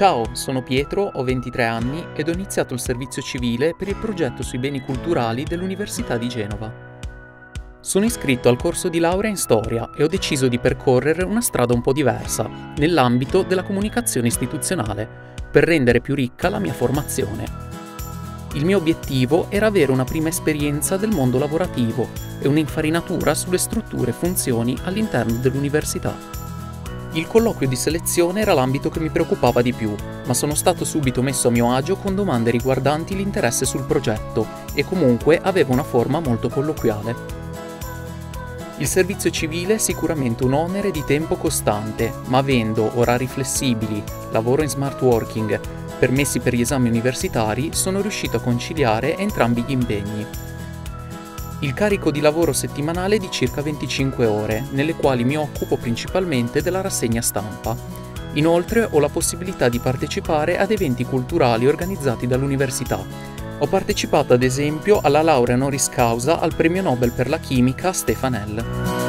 Ciao, sono Pietro, ho 23 anni ed ho iniziato il servizio civile per il progetto sui beni culturali dell'Università di Genova. Sono iscritto al corso di laurea in storia e ho deciso di percorrere una strada un po' diversa, nell'ambito della comunicazione istituzionale, per rendere più ricca la mia formazione. Il mio obiettivo era avere una prima esperienza del mondo lavorativo e un'infarinatura sulle strutture e funzioni all'interno dell'università. Il colloquio di selezione era l'ambito che mi preoccupava di più, ma sono stato subito messo a mio agio con domande riguardanti l'interesse sul progetto e comunque aveva una forma molto colloquiale. Il servizio civile è sicuramente un onere di tempo costante, ma avendo orari flessibili, lavoro in smart working, permessi per gli esami universitari, sono riuscito a conciliare entrambi gli impegni. Il carico di lavoro settimanale è di circa 25 ore, nelle quali mi occupo principalmente della rassegna stampa. Inoltre ho la possibilità di partecipare ad eventi culturali organizzati dall'università. Ho partecipato ad esempio alla laurea honoris causa al premio Nobel per la chimica Stefanel.